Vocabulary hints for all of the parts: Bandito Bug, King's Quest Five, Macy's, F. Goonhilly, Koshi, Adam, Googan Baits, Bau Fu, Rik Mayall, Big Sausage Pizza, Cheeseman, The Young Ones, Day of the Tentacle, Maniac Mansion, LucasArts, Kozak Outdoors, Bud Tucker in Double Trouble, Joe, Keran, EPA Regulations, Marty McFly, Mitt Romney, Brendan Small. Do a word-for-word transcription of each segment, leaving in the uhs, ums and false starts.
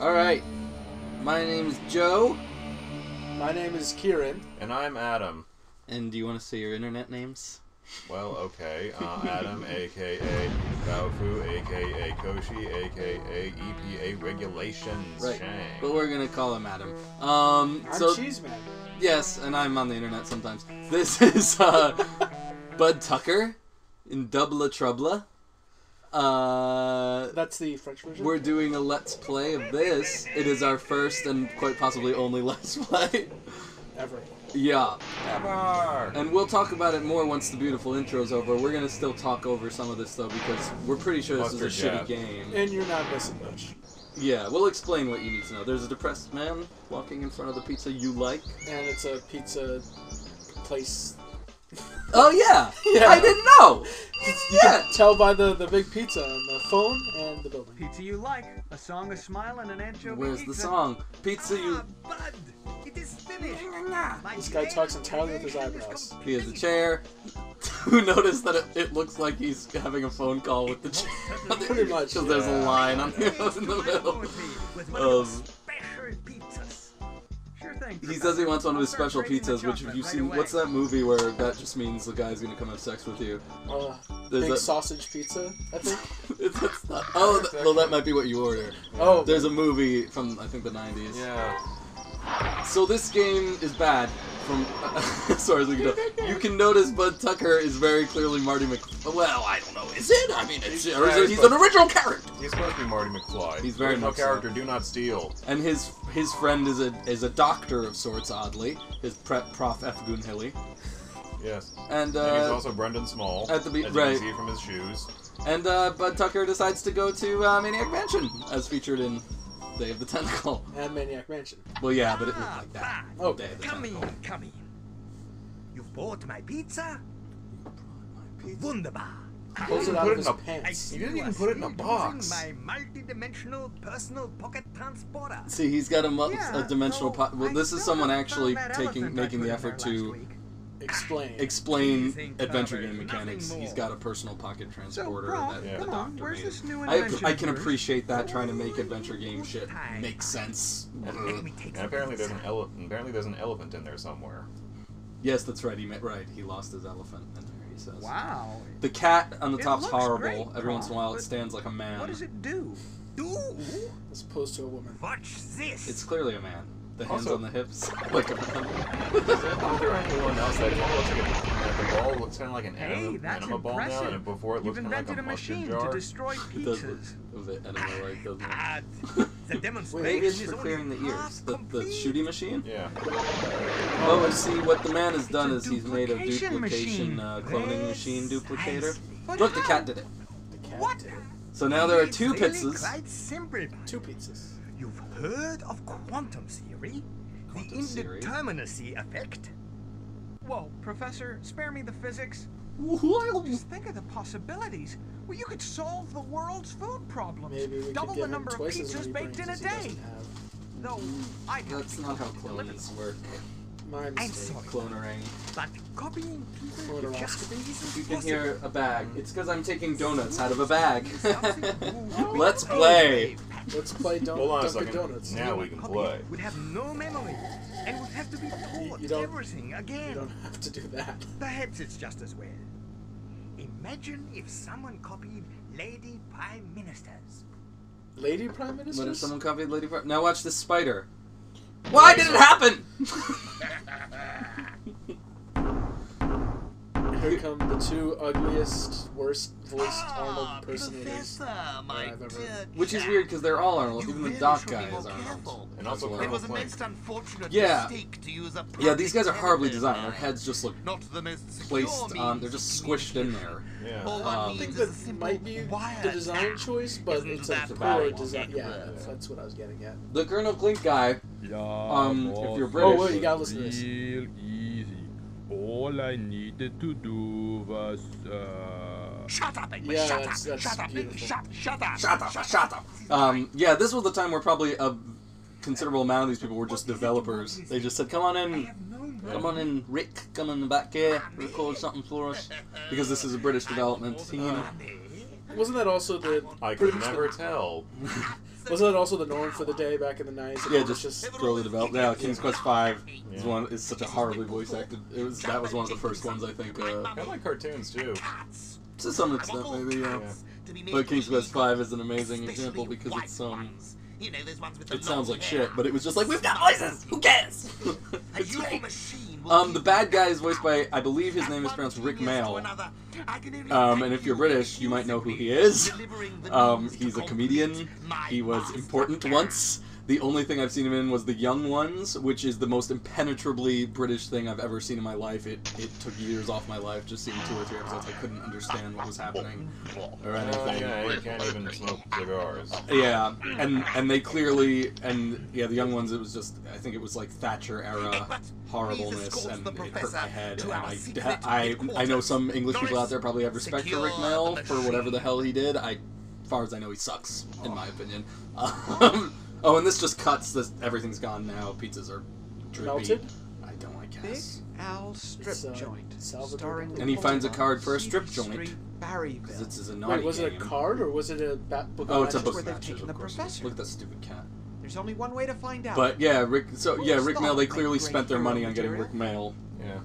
Alright, my name is Joe. My name is Kieran. And I'm Adam. And do you want to say your internet names? Well, okay. Uh, Adam, a k a. Bau Fu, a k a. Koshi, a k a. E P A Regulations. Right. Shang. But we're going to call him Adam. Um, I'm so, Cheeseman. Yes, and I'm on the internet sometimes. This is uh, Bud Tucker in Double Trouble. Uh, That's the French version. We're doing a Let's Play of this. It is our first and quite possibly only Let's Play. Ever. Yeah. Ever. And we'll talk about it more once the beautiful intro's over. We're going to still talk over some of this, though, because we're pretty sure this Buster is a jab. Shitty game. And you're not missing much. Yeah, we'll explain what you need to know. There's a depressed man walking in front of the pizza you like. And it's a pizza place... Oh, yeah. Yeah! I didn't know! You yeah. can tell by the, the big pizza and the phone and the building. Pizza you like, a song, a smile, and an anchovy. Where's pizza? The song? Pizza you... Ah, Bud! It is finished! This guy talks entirely with his eyebrows. He has a chair. Who noticed that it, it looks like he's having a phone call with the chair? Pretty much, because yeah. there's a line on here in the middle. Um... He says he wants one of his special pizzas, which if you've seen, what's that movie where that just means the guy's gonna come have sex with you? Uh, There's big a... sausage pizza, I think? That's not... Oh, that, well that might be what you order. Oh. There's a movie from, I think, the nineties. Yeah. So this game is bad, from, uh, as far as we can tell. You can notice Bud Tucker is very clearly Marty McFly. Well, I don't know, is it? I mean, it's, he's, or is it, he's an original character! He's supposed to be Marty McFly. He's very original character, do not steal. And his... His friend is a is a doctor of sorts, oddly. His prep prof F. Goonhilly. Yes. And, uh, and he's also Brendan Small. At the be as right. you can see from his shoes. And uh, Bud Tucker decides to go to uh, Maniac Mansion, as featured in Day of the Tentacle. And Maniac Mansion. Well, yeah, but it looked like that. Oh, Day of the come Tentacle. In, come in. You've bought my pizza. You brought my pizza. Wunderbar. He didn't put it in a pants. He didn't even put it in a box. My multi-dimensional personal pocket transporter. See, he's got a, yeah, a dimensional so pocket. Well, this is someone actually taking, making the effort to explain explain adventure game mechanics. He's got a personal pocket transporter so, that yeah. the doctor made. This new I, I can appreciate that trying to make adventure game shit make sense. And apparently there's an elephant. Apparently there's an elephant in there somewhere. Yes, that's right. He meant right. He lost his elephant. In there. He says. Wow. The cat on the top's horrible. Every once in a while it stands like a man. What does it do? Do? As opposed to a woman. Watch this! It's clearly a man. The hands also, on the hips. Like a man. Is there anyone else that looks like a, the ball looks kind of like an anima, hey, that's anima ball now, and before it looks kind of like a, a machine jar. To destroy it does look a bit anima like, doesn't it? The demonstration Wait, maybe it's for clearing the ears. The, the shooting machine? Yeah. Oh, I see. What the man has done is he's made a duplication machine. Uh, cloning yes. machine duplicator. But Look, how? the cat did it. The cat what? did it. So now there are two really pizzas. Simple, two pizzas. You've heard of quantum theory? Quantum the indeterminacy effect? Whoa, Professor, spare me the physics. What? Just think of the possibilities. Well, you could solve the world's food problems. Maybe we Double could the number of pizzas baked in a day. Though I That's not how clones work. My mistake. I'm sorry. Clonering. But copying people just isn't You can hear a bag. It's because I'm taking donuts out of a bag. Let's play. Let's play don Hold on a second. donuts. Now we can play. We'd have no memory, and we'd have to be taught you, you everything again. You don't have to do that. Perhaps it's just as well. Imagine if someone copied Lady Prime Ministers. Lady Prime Ministers? What if someone copied Lady Prime? Now watch this spider. Why did it happen? Here come the two ugliest, worst-voiced Arnold ah, impersonators I've ever heard. Which is weird because they're all Arnold. You Even the doc guy is Arnold. And also well. It was a most unfortunate yeah. mistake to use a yeah, these guys are horribly designed. Their heads just look Not the most placed on. They're just squished in there. Yeah. Um, I think that might be the design choice, but it's a poor design. Yeah, yeah, that's what I was getting at. The Colonel Clink guy. Um, if you're British, oh, wait, you gotta listen to this. All I needed to do was uh... shut up, English. Yeah, shut, that's, up. That's shut up, English. Shut, shut up, shut up, shut, shut up. up. Um, yeah, this was the time where probably a considerable amount of these people were just developers. They just said, "Come on in, come on in, Rick, come in the back here, record something for us," because this is a British development team. Wasn't that also the? I could never tell. Wasn't that also the norm for the day back in the nineties? Yeah, just, just throw the development. Yeah, King's Quest Five yeah. is one. Is such a horribly voice acted. It was that was one of the first ones I think. Uh, kind of like cartoons too. To some extent, maybe. Yeah. yeah. But King's Quest Five is an amazing example because it's um. You know, those ones with the it sounds like hair. Shit, but it was just like, we've got voices! Who cares? It's great. Um, the bad guy is voiced by, I believe his name is pronounced Rik Mayall. Um, and if you're British, you might know who he is. Um, he's a comedian. He was important once. The only thing I've seen him in was The Young Ones, which is the most impenetrably British thing I've ever seen in my life. It it took years off my life just seeing two or three episodes. I couldn't understand what was happening or anything. Yeah, you can't even smoke cigars. Yeah, and and they clearly and yeah, The Young Ones. It was just I think it was like Thatcher era horribleness, and it hurt my head. And I, I I know some English people out there probably have respect for Rik Mayall for whatever the hell he did. I, as far as I know, he sucks in my opinion. Um, Oh, and this just cuts. This everything's gone now. Pizzas are drippy. Melted? I don't like this. Big Al strip uh, joint. Starring and he finds a card for a strip joint. Because it's his naughty Wait, was game. It a card or was it a bat book? Oh, it's a book. Where they've taken the professor. Look at that stupid cat. There's only one way to find out. But yeah, Rik. So yeah, Rik Mayall. They clearly spent their money on getting Rik Mayall. Yeah.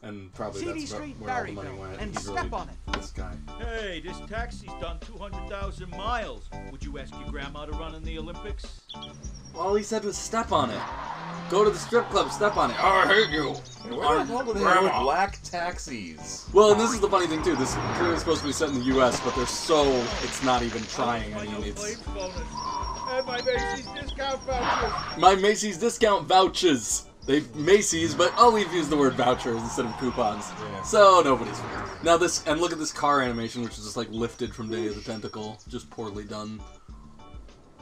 And probably C D that's Street, where Barry all the money went. And step really, on it. This guy. Hey, this taxi's done two hundred thousand miles. Would you ask your grandma to run in the Olympics? All he said was step on it. Go to the strip club, step on it. Oh, I hate you. Why the hell do they have black taxis? Well, and this is the funny thing, too. This is clearly supposed to be set in the U S, but they're so... It's not even trying. I mean, it's... My Macy's discount vouchers. My Macy's discount vouchers. They Macy's, but I'll leave use the word vouchers instead of coupons. Yeah. So nobody's weird. Now this and look at this car animation, which is just like lifted from Day of the Tentacle, just poorly done.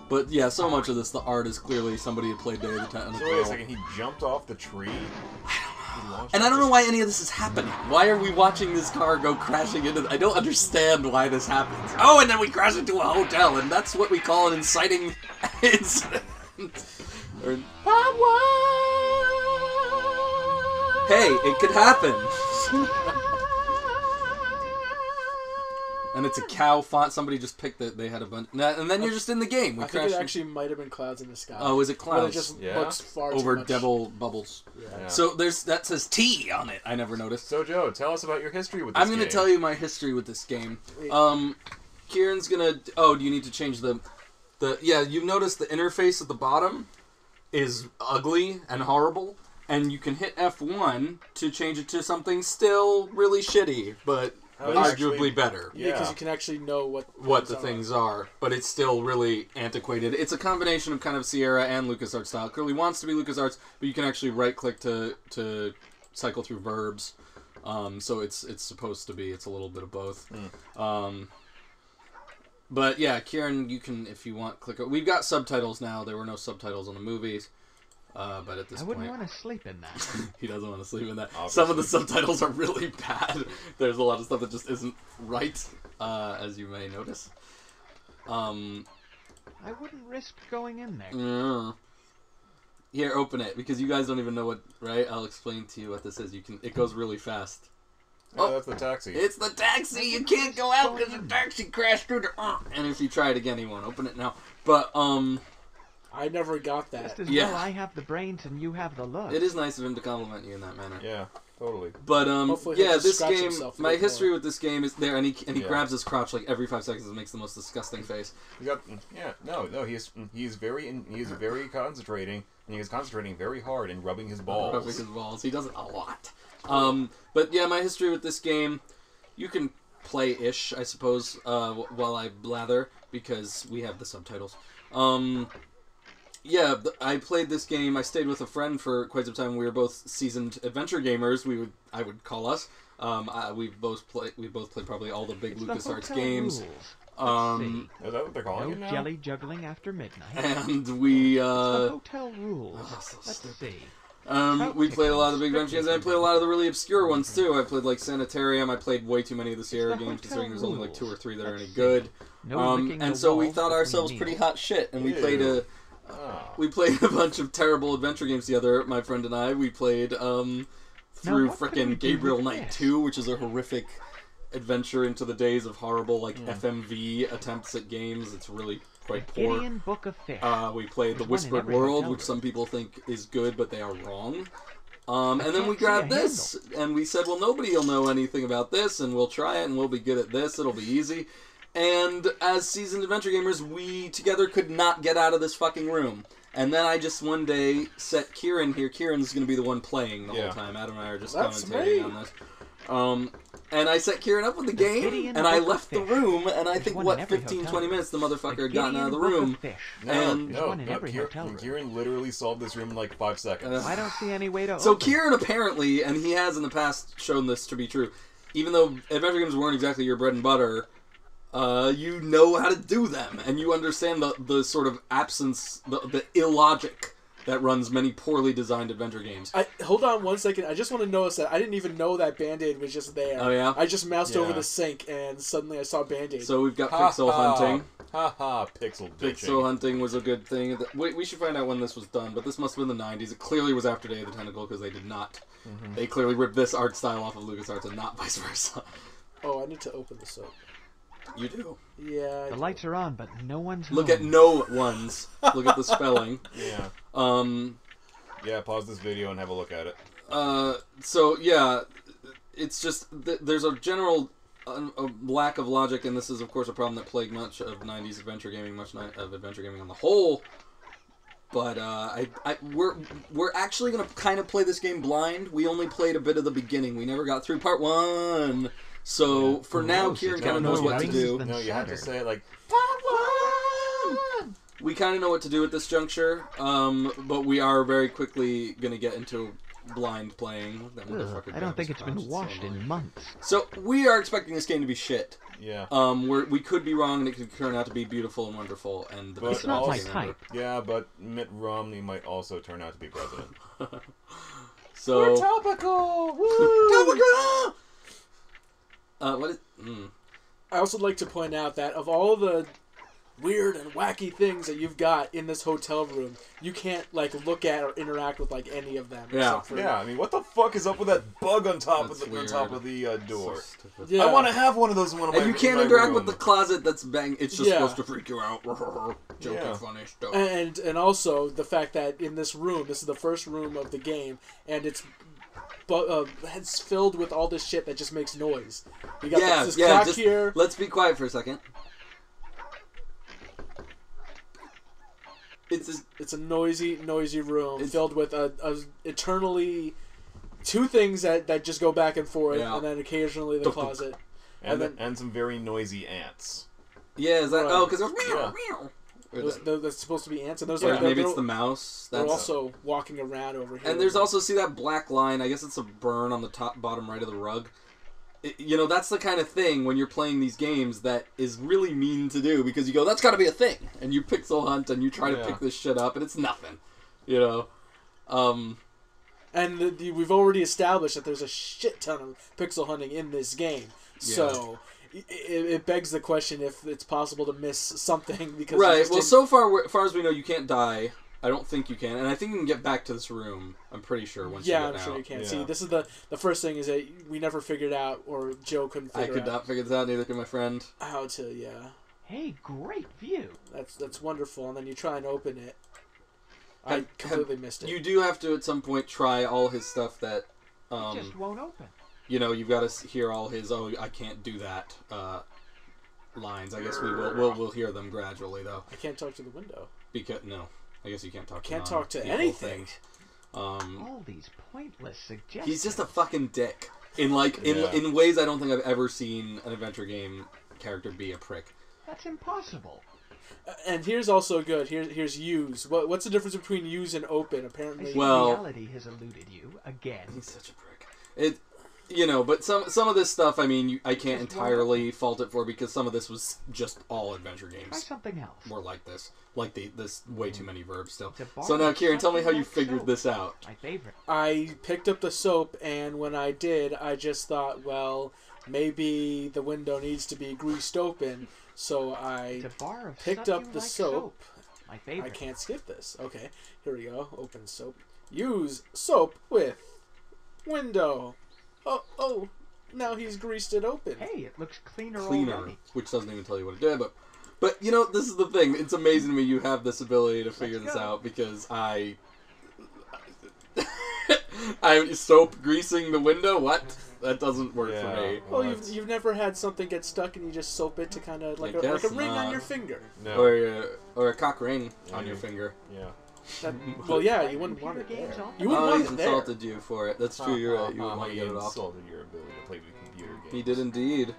But yeah, so much of this, the art is clearly somebody who played Day of the Tentacle. So wait a second, he jumped off the tree. I don't know. And I don't know why any of this is happening. Why are we watching this car go crashing into? The, I don't understand why this happens. Oh, and then we crash into a hotel, and that's what we call an inciting incident. Or, hey, it could happen. And it's a cow font. Somebody just picked that they had a bunch. And then you're just in the game. We I think it actually might have been clouds in the sky. Oh, is it clouds? Well, it just yeah. looks far over too much. Devil bubbles. Yeah. Yeah. So there's that says T on it. I never noticed. So Joe, tell us about your history with this I'm gonna game. I'm going to tell you my history with this game. Um, Kieran's going to... Oh, do you need to change the... the? Yeah, you've noticed the interface at the bottom is ugly and horrible. And you can hit F one to change it to something still really shitty, but arguably better. Yeah, because you can actually know what what the things are, but it's still really antiquated. It's a combination of kind of Sierra and LucasArts style. It clearly wants to be LucasArts, but you can actually right-click to to cycle through verbs. Um, so it's it's supposed to be it's a little bit of both. Mm. Um, but yeah, Kieran, you can if you want click. We've got subtitles now. There were no subtitles on the movies. Uh, but at this I wouldn't point, want to sleep in that. He doesn't want to sleep in that. Obviously. Some of the subtitles are really bad. There's a lot of stuff that just isn't right, uh, as you may notice. Um, I wouldn't risk going in there. Uh, here, open it because you guys don't even know what. Right? I'll explain to you what this is. You can. It goes really fast. Oh, oh that's the taxi. It's the taxi. You can't go out because the taxi crashed through the. Uh, and if you try it again, he won't open it now. But um. I never got that. Just as yeah. well I have the brains and you have the look. It is nice of him to compliment you in that manner. Yeah, totally. But, um, Hopefully yeah, this game, my history more. with this game is there, and he, and he yeah. grabs his crotch like every five seconds and makes the most disgusting face. Got, yeah, no, no, he's, he's very, he's very concentrating, and he's concentrating very hard and rubbing his balls. Rubbing his balls. He does it a lot. Um, but yeah, my history with this game, you can play-ish, I suppose, uh, while I blather, because we have the subtitles. Um... Yeah, I played this game. I stayed with a friend for quite some time. We were both seasoned adventure gamers. We would, I would call us. Um, I, we both play. We both played probably all the big LucasArts games. Um, is that what they're calling it now? Jelly juggling after midnight. And we. Uh, the hotel rules. Oh, so Let's see. Um, we played a lot of the big adventure games. And I played a lot of the really obscure ones too. I played like Sanitarium. I played way too many of the Sierra games, considering there's only like two or three that are any good. Um, and so we thought ourselves pretty hot shit, and we played a. Oh. We played a bunch of terrible adventure games together, my friend and I. We played um, through frickin' Gabriel Knight two, which is a horrific adventure into the days of horrible, like, mm. F M V attempts at games. It's really quite poor. Gideon, Book of Fish. Uh, we played There's The Whispered World, which some people think is good, but they are wrong. Um, and then we grabbed this, handle. and we said, well, nobody will know anything about this, and we'll try it, and we'll be good at this. It'll be easy. And as seasoned adventure gamers, we together could not get out of this fucking room. And then I just one day set Kieran here. Kieran's going to be the one playing the yeah. whole time. Adam and I are just That's commentating me. on this. Um, and I set Kieran up with the game, and I left the room, and I There's think, what, fifteen, twenty minutes, the motherfucker had gotten out of the room. No, and no, one in no, every Kier hotel room. Kieran literally solved this room in like five seconds. Uh, I don't see any way to So open. Kieran apparently, and he has in the past shown this to be true, even though adventure games weren't exactly your bread and butter, uh, you know how to do them, and you understand the, the sort of absence, the, the illogic that runs many poorly designed adventure games. I, hold on one second. I just want to notice that I didn't even know that Band-Aid was just there. Oh, yeah? I just moused yeah. over the sink, and suddenly I saw Band-Aid. So we've got ha, pixel ha. hunting. Ha ha, pixel bitching. Pixel hunting was a good thing. Wait, we should find out when this was done, but this must have been the nineties. It clearly was after Day of the Tentacle, because they did not. Mm-hmm. They clearly ripped this art style off of LucasArts and not vice versa. Oh, I need to open this up. You do. Yeah. I the lights do. are on, but no one's Look home. at no ones. Look at the spelling. Yeah. Um. Yeah, pause this video and have a look at it. Uh, so, yeah, it's just, th there's a general uh, a lack of logic, and this is, of course, a problem that plagued much of nineties adventure gaming, much of adventure gaming on the whole. But uh, I, I, we're, we're actually going to kind of play this game blind. We only played a bit of the beginning. We never got through part one. So, yeah. for Gross. now, Kieran kind of knows what to do. No, you have to say it like, part one! We kind of know what to do at this juncture, um, but we are very quickly going to get into blind playing. That Ugh, I don't think it's been washed so in months. So, we are expecting this game to be shit. Yeah. Um, we're, we could be wrong, and it could turn out to be beautiful and wonderful. And the but best it's not my type. Yeah, but Mitt Romney might also turn out to be president. so, We're topical! Woo! Topical! Uh, what is, mm. I also like to point out that of all the weird and wacky things that you've got in this hotel room, you can't like look at or interact with like any of them. Yeah, for, yeah. I mean, what the fuck is up with that bug on top that's of the weird. on top of the uh, door? So yeah. I want to have one of those in one of my And you can't interact room. with the closet that's bang. It's just yeah. supposed to freak you out. Joking, yeah. funny stuff. And and also the fact that in this room, this is the first room of the game, and it's. But uh, it's filled with all this shit that just makes noise. You got yeah, this, this yeah, clock just, here. Let's be quiet for a second. It's a, it's a noisy, noisy room filled with a, a eternally two things that, that just go back and forth, yeah. and then occasionally the duk, closet, duk. And and, then, the, and some very noisy ants. Yeah, is that right. oh, because there's meow yeah. meow. Those, that's supposed to be ants, and those yeah, like maybe it's the mouse. That's they're also a... walking around over here. And there's also see that black line. I guess it's a burn on the top, bottom right of the rug. It, you know, that's the kind of thing when you're playing these games that is really mean to do because you go, "That's got to be a thing," and you pixel hunt and you try yeah. to pick this shit up, and it's nothing. You know. Um, and the, the, we've already established that there's a shit ton of pixel hunting in this game, yeah. so. It begs the question if it's possible to miss something because right. Well, so far, as far as we know, you can't die. I don't think you can, and I think you can get back to this room. I'm pretty sure once yeah, you get I'm sure out. you can. Yeah. See, this is the the first thing is that we never figured out, or Joe couldn't. figure I could out not figure this out. Neither could my friend. How to? Yeah. Hey, great view. That's that's wonderful. And then you try and open it. Have, I completely have, missed it. You do have to at some point try all his stuff that um, it just won't open. You know, you've got to hear all his "oh, I can't do that" uh, lines. I guess we will we'll, we'll hear them gradually, though. I can't talk to the window. Because no, I guess you can't talk. I can't to talk to anything. Um, all these pointless suggestions. He's just a fucking dick in like in yeah. in ways I don't think I've ever seen an adventure game character be a prick. That's impossible. Uh, and here's also good. Here, here's use. What, what's the difference between use and open? Apparently, well, reality has eluded you again. He's such a prick. It. You know, but some some of this stuff, I mean, you, I can't entirely fault it for because some of this was just all adventure games. Try something else. More like this, like the this way too many verbs still. So now, Kieran, tell me how you figured soap. this out. My favorite. I picked up the soap, and when I did, I just thought, well, maybe the window needs to be greased open. So I picked up the like soap. soap. My favorite. I can't skip this. Okay, here we go. Open soap. Use soap with window. Oh, oh, now he's greased it open. Hey, it looks cleaner, cleaner already. Which doesn't even tell you what it did, but But, you know, this is the thing. It's amazing to me you have this ability to figure this out, because I... I soap greasing the window? What? That doesn't work yeah, for me. Well, well you've, you've never had something get stuck and you just soap it to kind of... Like, like a ring on your finger. No. Or, a, or a cock ring yeah. on your finger. Yeah. That, well, yeah, you wouldn't want it there. You wouldn't oh, want it there. He insulted you for it. That's true, you're right. You wouldn't uh, want to get it off. He insulted your ability to play the computer games. He did indeed.